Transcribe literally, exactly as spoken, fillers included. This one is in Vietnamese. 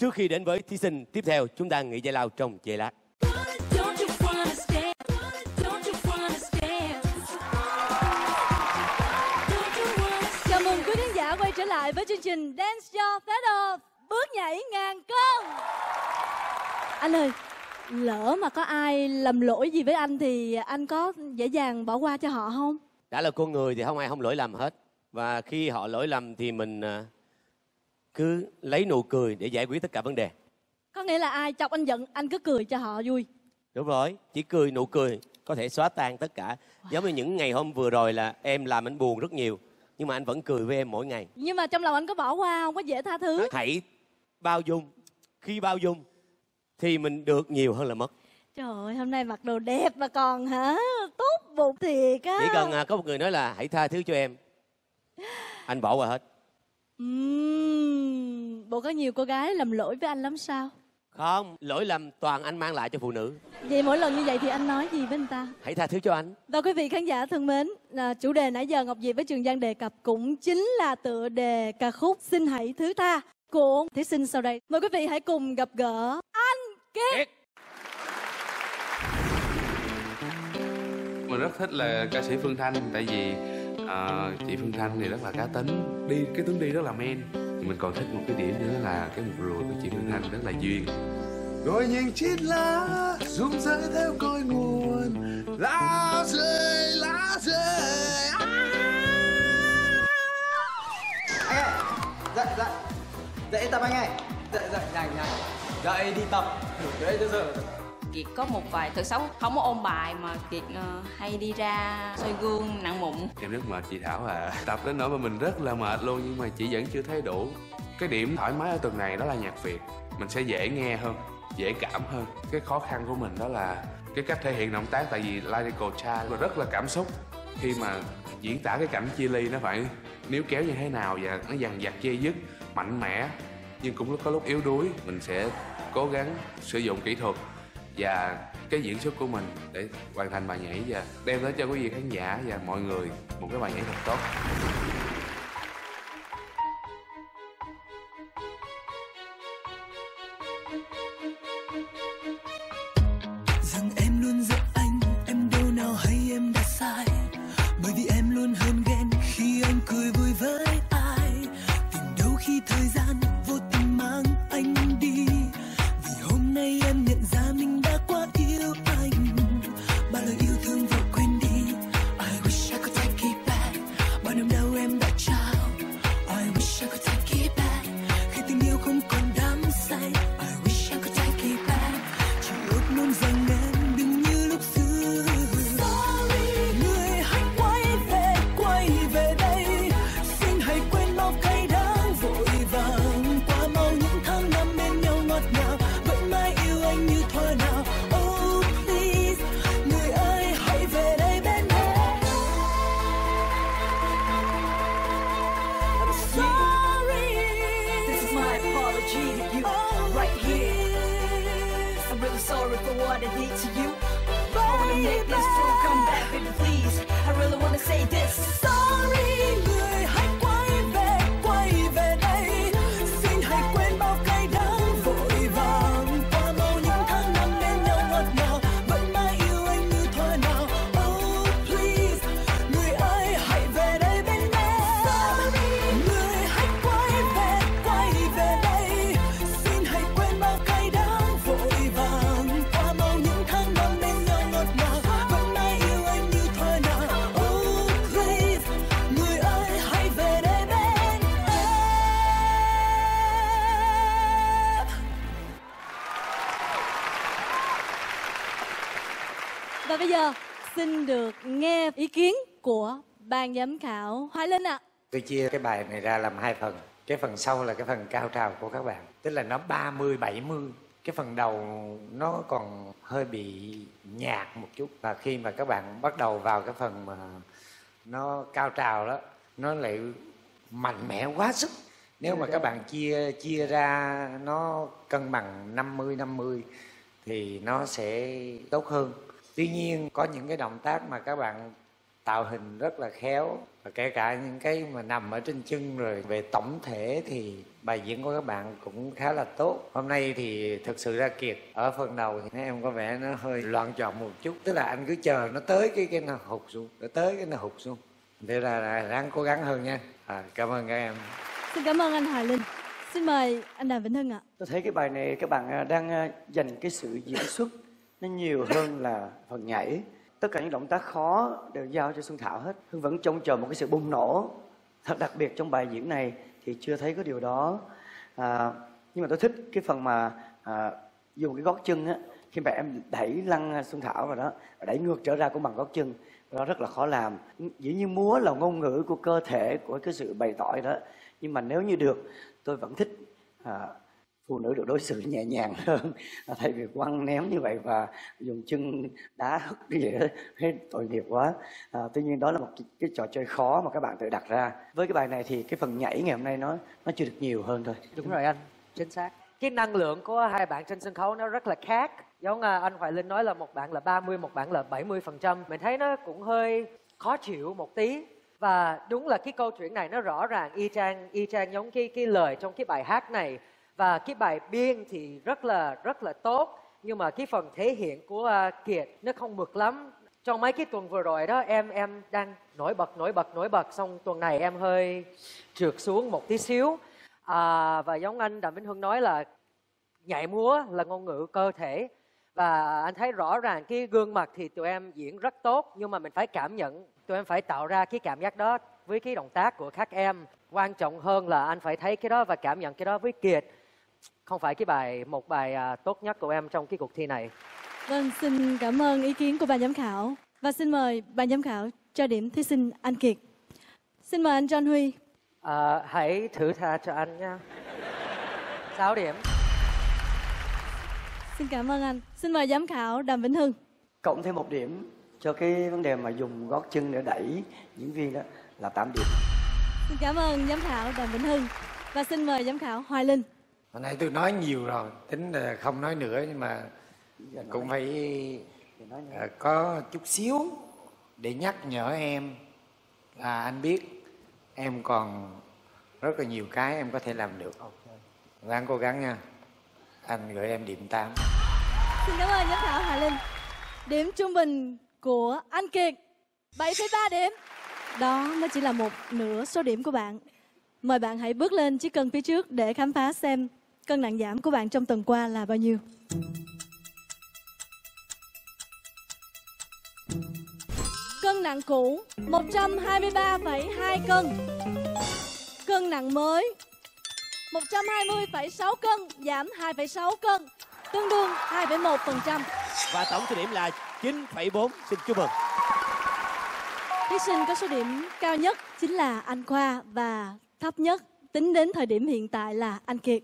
Trước khi đến với thí sinh tiếp theo, chúng ta nghỉ giải lao trong giây lát. Chào mừng quý khán giả quay trở lại với chương trình Dance Your Fat Off, bước nhảy ngàn cân. Anh ơi, lỡ mà có ai làm lỗi gì với anh thì anh có dễ dàng bỏ qua cho họ không? Đã là con người thì không ai không lỗi lầm hết. Và khi họ lỗi lầm thì mình cứ lấy nụ cười để giải quyết tất cả vấn đề. Có nghĩa là ai chọc anh giận, anh cứ cười cho họ vui. Đúng rồi, chỉ cười, nụ cười có thể xóa tan tất cả. Wow. Giống như những ngày hôm vừa rồi là em làm anh buồn rất nhiều, nhưng mà anh vẫn cười với em mỗi ngày. Nhưng mà trong lòng anh có bỏ qua không, có dễ tha thứ? Hãy bao dung. Khi bao dung thì mình được nhiều hơn là mất. Trời ơi, hôm nay mặc đồ đẹp mà còn hả? Tốt bụng thiệt á. Chỉ cần có một người nói là hãy tha thứ cho em, anh bỏ qua hết. Uhm, bộ có nhiều cô gái làm lỗi với anh lắm sao? Không, lỗi lầm toàn anh mang lại cho phụ nữ. Vậy mỗi lần như vậy thì anh nói gì với anh ta? Hãy tha thứ cho anh. Và quý vị khán giả thân mến, à, chủ đề nãy giờ Ngọc Diệp với Trường Giang đề cập cũng chính là tựa đề ca khúc Xin Hãy Thứ Tha của thí sinh sau đây. Mời quý vị hãy cùng gặp gỡ Anh Kiệt. Mình rất thích là ca sĩ Phương Thanh, tại vì à, chị Phương Thanh thì rất là cá tính, đi cái tướng đi rất là men. Mình còn thích một cái điểm nữa là cái mục rùa của chị Phương Thanh rất là duyên. Ngồi nhìn chiếc lá rung rơi theo cội nguồn, lá rơi lá rơi. Anh ơi, dậy dậy dậy tập anh ơi, dậy dậy nhanh nhanh dậy đi tập. Đấy giờ giờ Kiệt có một vài thực xấu, không có ôn bài mà Kiệt uh, hay đi ra soi gương nặng mụn. Em rất mệt chị Thảo à. Tập đến nỗi mà mình rất là mệt luôn, nhưng mà chị vẫn chưa thấy đủ. Cái điểm thoải mái ở tuần này đó là nhạc Việt. Mình sẽ dễ nghe hơn, dễ cảm hơn. Cái khó khăn của mình đó là cái cách thể hiện động tác, tại vì lyrical child rất là cảm xúc. Khi mà diễn tả cái cảnh chia ly nó phải níu kéo như thế nào và nó dằn vặt dây dứt, mạnh mẽ nhưng cũng có lúc yếu đuối. Mình sẽ cố gắng sử dụng kỹ thuật và cái diễn xuất của mình để hoàn thành bài nhảy và đem đến cho quý vị khán giả và mọi người một cái bài nhảy thật tốt. Rằng em luôn giận anh, em đâu nào hay em đã sai, bởi vì em luôn hơn ghen khi anh cười vui với ai. Tình đâu khi thời gian vô tình mang anh đi, vì hôm nay em nhận ra mình đã quá yêu anh. Bao lời yêu thương vội quên đi. I wish I could take it back. Bao năm đầu em đã trao. I wish I could take it back. Khi tình yêu không còn đắm say. I wish I could take it back. Chỉ ước muốn rằng em đừng như lúc xưa. Sorry, người hãy quay về, quay về đây. Xin hãy quên bao cay đắng vội vàng. Qua mau những tháng năm bên nhau ngọt ngào. Vẫn mãi yêu anh như thuở nào. Oh please, người ơi hãy về đây bên em. I'm sorry. This is my apology to you right here. I'm really sorry for what I did to you. I wanna make this true, come back baby please. I really wanna say this. Sorry, người hãy quay về, quay về đây. Xin hãy quên bao cay đắng vội vàng. Qua bao những tháng năm bên nhau ngọt ngào. Vẫn mãi yêu anh như thuở nào. Oh please, người ơi hãy về đây bên em. Người hãy quay về, quay về đây. Xin hãy quên bao cay đắng vội vàng. Qua bao những tháng năm bên nhau ngọt ngào. Vẫn mãi yêu anh như thuở nào. Oh please, người ơi hãy về đây bên em. Và bây giờ xin được nghe ý kiến của ban giám khảo Hoài Linh ạ. Tôi chia cái bài này ra làm hai phần. Cái phần sau là cái phần cao trào của các bạn. Tức là nó ba mươi bảy mươi. Cái phần đầu nó còn hơi bị nhạt một chút. Và khi mà các bạn bắt đầu vào cái phần mà nó cao trào đó, nó lại mạnh mẽ quá sức. Nếu mà các bạn chia chia ra nó cân bằng năm mươi năm mươi thì nó sẽ tốt hơn. Tuy nhiên có những cái động tác mà các bạn tạo hình rất là khéo, và kể cả những cái mà nằm ở trên chân. Rồi về tổng thể thì bài diễn của các bạn cũng khá là tốt. Hôm nay thì thực sự ra Kiệt ở phần đầu thì em có vẻ nó hơi loạn chọn một chút, tức là anh cứ chờ nó tới cái cái nó hụt xuống, nó tới cái nó hụt xuống. Thế là, là ráng cố gắng hơn nha. À, cảm ơn các em. Xin cảm ơn anh Hoài Linh. Xin mời anh Đàm Vĩnh Hưng ạ. Tôi thấy cái bài này các bạn đang dành cái sự diễn xuất nó nhiều hơn là phần nhảy. Tất cả những động tác khó đều giao cho Xuân Thảo hết. Hưng vẫn trông chờ một cái sự bùng nổ thật đặc biệt trong bài diễn này thì chưa thấy có điều đó. À, nhưng mà tôi thích cái phần mà à, dùng cái gót chân á, khi mà em đẩy lăn Xuân Thảo vào đó, đẩy ngược trở ra cũng bằng gót chân, đó rất là khó làm. Dĩ nhiên múa là ngôn ngữ của cơ thể, của cái sự bày tỏ đó, nhưng mà nếu như được tôi vẫn thích à, phụ nữ được đối xử nhẹ nhàng hơn, thay vì quăng ném như vậy và dùng chân đá hất như vậy hết, tội nghiệp quá. À, tuy nhiên đó là một cái, cái trò chơi khó mà các bạn tự đặt ra. Với cái bài này thì cái phần nhảy ngày hôm nay nó nó chưa được nhiều hơn thôi. Đúng rồi anh, chính xác. Cái năng lượng của hai bạn trên sân khấu nó rất là khác. Giống anh Hoài Linh nói là một bạn là ba mươi, một bạn là bảy mươi phần trăm. Mình thấy nó cũng hơi khó chịu một tí. Và đúng là cái câu chuyện này nó rõ ràng y chang, y chang giống cái, cái lời trong cái bài hát này. Và cái bài biên thì rất là rất là tốt. Nhưng mà cái phần thể hiện của Kiệt nó không mực lắm. Trong mấy cái tuần vừa rồi đó em em đang nổi bật, nổi bật, nổi bật. Xong tuần này em hơi trượt xuống một tí xíu. À, và giống anh Đàm Vĩnh Hưng nói là nhảy múa là ngôn ngữ cơ thể. Và anh thấy rõ ràng cái gương mặt thì tụi em diễn rất tốt. Nhưng mà mình phải cảm nhận, tụi em phải tạo ra cái cảm giác đó với cái động tác của các em. Quan trọng hơn là anh phải thấy cái đó và cảm nhận cái đó với Kiệt. Không phải cái bài một bài à, tốt nhất của em trong cái cuộc thi này. Vâng, xin cảm ơn ý kiến của ban giám khảo. Và xin mời ban giám khảo cho điểm thí sinh anh Kiệt. Xin mời anh John Huy. À, hãy thử tha cho anh nha. sáu điểm. Xin cảm ơn anh. Xin mời giám khảo Đàm Vĩnh Hưng. Cộng thêm một điểm cho cái vấn đề mà dùng gót chân để đẩy diễn viên đó là tám điểm. Xin cảm ơn giám khảo Đàm Vĩnh Hưng. Và xin mời giám khảo Hoài Linh. Hôm nay tôi nói nhiều rồi, tính là không nói nữa, nhưng mà cũng phải có chút xíu để nhắc nhở em là anh biết em còn rất là nhiều cái em có thể làm được. Ráng cố gắng nha. Anh gửi em điểm tám. Xin cảm ơn giám khảo Hà Linh. Điểm trung bình của anh Kiệt bảy phẩy ba điểm. Đó nó chỉ là một nửa số điểm của bạn. Mời bạn hãy bước lên chiếc cân phía trước để khám phá xem cân nặng giảm của bạn trong tuần qua là bao nhiêu. Cân nặng cũ một trăm hai mươi ba phẩy hai cân. Cân nặng mới một trăm hai mươi phẩy sáu cân, giảm hai phẩy sáu cân, tương đương hai phẩy một phần trăm. Và tổng số điểm là chín phẩy bốn. Xin chúc mừng. Thí sinh có số điểm cao nhất chính là anh Khoa và thấp nhất tính đến thời điểm hiện tại là anh Kiệt.